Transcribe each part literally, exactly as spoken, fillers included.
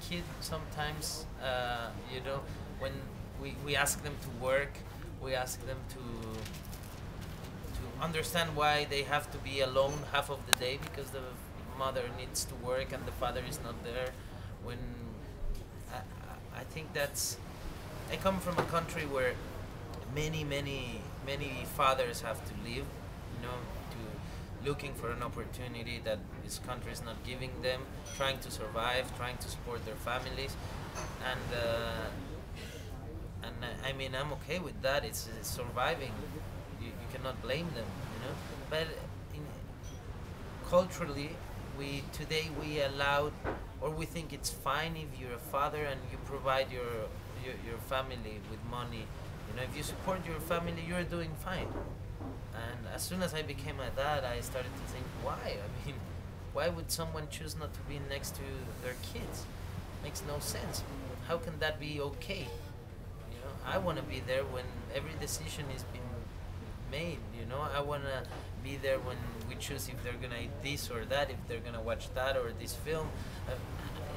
kid sometimes, uh, you know, when we, we ask them to work, we ask them to to understand why they have to be alone half of the day because the mother needs to work and the father is not there. When I, I think that's, I come from a country where many, many, many fathers have to leave, you know, to looking for an opportunity that this country is not giving them, trying to survive, trying to support their families, and uh, and I, I mean I'm okay with that. It's, it's surviving. You, you cannot blame them, you know. But in, culturally, we today we allow, or we think it's fine if you're a father and you provide your your, your family with money. You know, if you support your family, you're doing fine. And as soon as I became a dad, I started to think, why? I mean, why would someone choose not to be next to their kids? Makes no sense. How can that be okay? You know, I want to be there when every decision is being made. You know, I want to be there when we choose if they're going to eat this or that, if they're going to watch that or this film. I,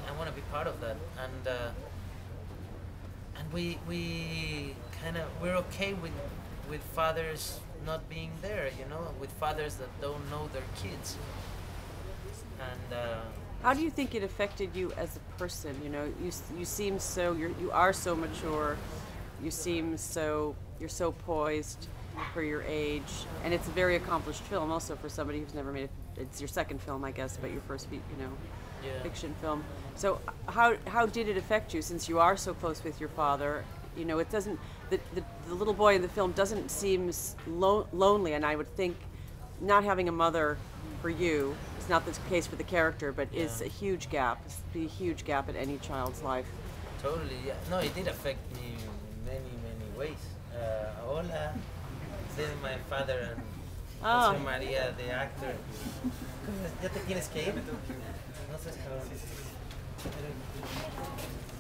I want to be part of that. And. Uh, And we we kind of we're okay with with fathers not being there, you know, with fathers that don't know their kids. And uh, how do you think it affected you as a person? You know, you you seem so you're, you are so mature, you seem so you're so poised for your age, and it's a very accomplished film also for somebody who's never made a, it's your second film, I guess, but your first, you know. Yeah. Fiction film. So how how did it affect you, since you are so close with your father? You know, it doesn't, the, the, the little boy in the film doesn't seem lo lonely, and I would think not having a mother for you, it's not the case for the character, but yeah. Is a huge gap. It's a huge gap in any child's life. Totally, yeah. No, it did affect me in many, many ways. Uh, hola, this is my father and oh. Jose Maria, the actor. ¿Ya te tienes que ir? No sé, cabrón. ¿Viste?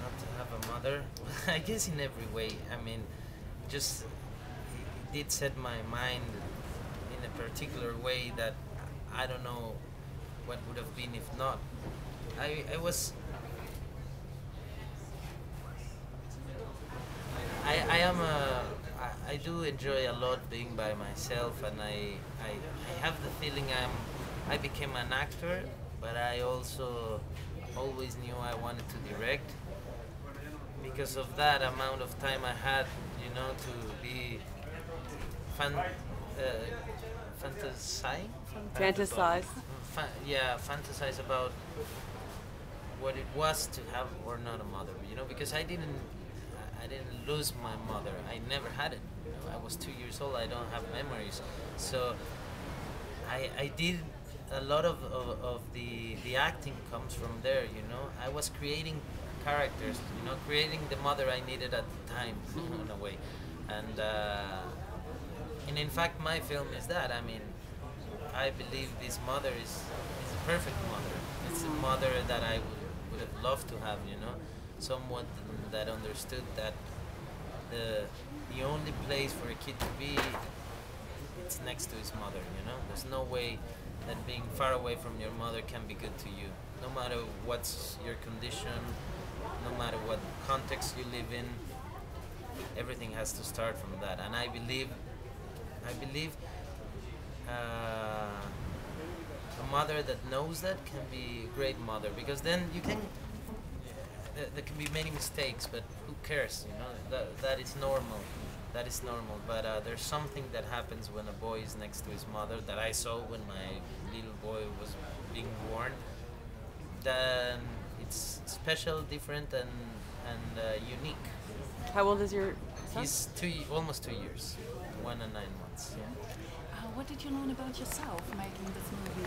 not to have a mother? I guess in every way. I mean, just it did set my mind in a particular way that I don't know what would have been if not. I, I was... I, I am a... I, I do enjoy a lot being by myself, and I, I, I have the feeling I'm, I became an actor, but I also always knew I wanted to direct. Because of that amount of time I had, you know, to be fan, uh, fantasizing? Fantasize. Fan, yeah, fantasize about what it was to have or not a mother, you know, because I didn't, I didn't lose my mother. I never had it. You know, I was two years old, I don't have memories. So I, I did a lot of, of, of the, the acting comes from there, you know. I was creating characters, you know, creating the mother I needed at the time, you know, in a way. And, uh, and in fact, my film is that. I mean, I believe this mother is, is a perfect mother. It's a mother that I would, would have loved to have, you know. Someone that understood that the, the only place for a kid to be, it's next to his mother, you know. There's no way that being far away from your mother can be good to you. No matter what's your condition, no matter what context you live in, everything has to start from that. And I believe, I believe uh, a mother that knows that can be a great mother, because then you can, uh, there can be many mistakes, but who cares, you know, that, that is normal. That is normal, but uh, there's something that happens when a boy is next to his mother that I saw when my little boy was being born. Then it's special, different, and and uh, unique. How old is your son? He's two, almost two years, one and nine months. Yeah. Uh, what did you learn about yourself making this movie?